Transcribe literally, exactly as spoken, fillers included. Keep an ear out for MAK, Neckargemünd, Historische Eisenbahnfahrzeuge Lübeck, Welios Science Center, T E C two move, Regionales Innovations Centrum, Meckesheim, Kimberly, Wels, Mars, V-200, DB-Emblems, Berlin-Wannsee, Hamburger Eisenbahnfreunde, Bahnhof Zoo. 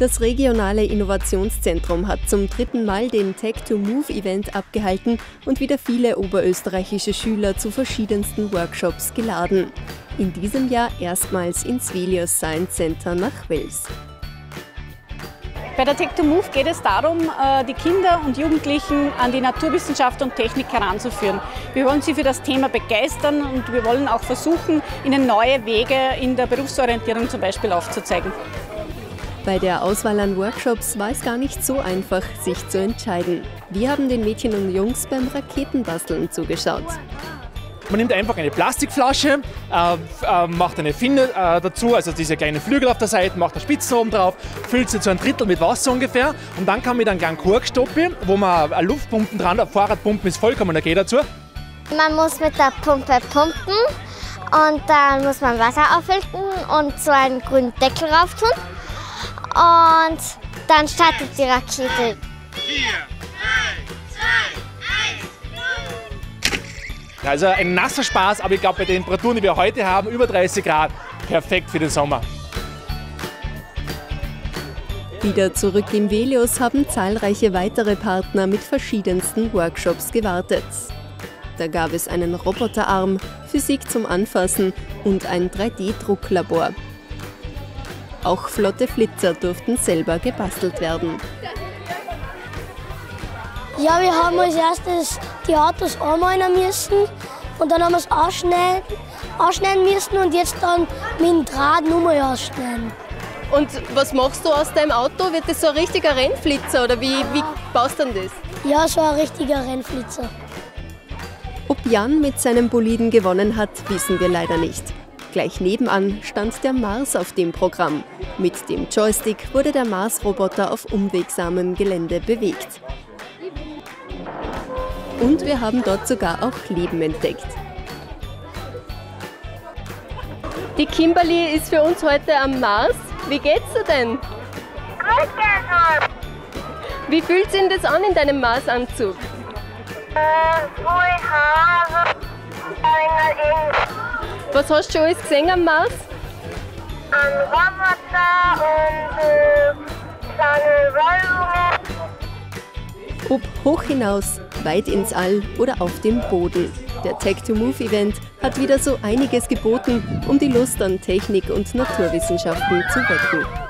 Das regionale Innovationszentrum hat zum dritten Mal den T E C two move-Event abgehalten und wieder viele oberösterreichische Schüler zu verschiedensten Workshops geladen. In diesem Jahr erstmals ins Welios Science Center nach Wels. Bei der T E C two move geht es darum, die Kinder und Jugendlichen an die Naturwissenschaft und Technik heranzuführen. Wir wollen sie für das Thema begeistern und wir wollen auch versuchen, ihnen neue Wege in der Berufsorientierung zum Beispiel aufzuzeigen. Bei der Auswahl an Workshops war es gar nicht so einfach, sich zu entscheiden. Wir haben den Mädchen und Jungs beim Raketenbasteln zugeschaut. Man nimmt einfach eine Plastikflasche, äh, äh, macht eine Finne äh, dazu, also diese kleinen Flügel auf der Seite, macht eine Spitze oben drauf, füllt sie zu ein Drittel mit Wasser ungefähr und dann kann man mit einem kleinen Korkstoppi, wo man äh, Luftpumpen dran, Fahrradpumpen ist vollkommen okay dazu. Man muss mit der Pumpe pumpen und dann muss man Wasser auffüllen und so einen grünen Deckel drauf tun und dann startet die Rakete. Also ein nasser Spaß, aber ich glaube, bei den Temperaturen, die wir heute haben, über dreißig Grad, perfekt für den Sommer. Wieder zurück im Welios haben zahlreiche weitere Partner mit verschiedensten Workshops gewartet. Da gab es einen Roboterarm, Physik zum Anfassen und ein drei D Drucklabor. Auch flotte Flitzer durften selber gebastelt werden. Ja, wir haben als erstes die Autos anmalen müssen und dann haben wir es ausschneiden, ausschneiden müssen und jetzt dann mit dem Draht nochmal ausschneiden. Und was machst du aus deinem Auto? Wird das so ein richtiger Rennflitzer oder wie, wie baust du denn das? Ja, so ein richtiger Rennflitzer. Ob Jan mit seinem Boliden gewonnen hat, wissen wir leider nicht. Gleich nebenan stand der Mars auf dem Programm. Mit dem Joystick wurde der Mars-Roboter auf unwegsamem Gelände bewegt. Und wir haben dort sogar auch Leben entdeckt. Die Kimberly ist für uns heute am Mars. Wie geht's dir denn? Gut geht's. Wie fühlt sich das an in deinem Marsanzug? Äh, hohe Haare. Was hast du schon alles gesehen am Mars? Ein Roboter und kleine Wölbungen. Ob hoch hinaus, weit ins All oder auf dem Boden. Der T E C two move-Event hat wieder so einiges geboten, um die Lust an Technik und Naturwissenschaften zu wecken.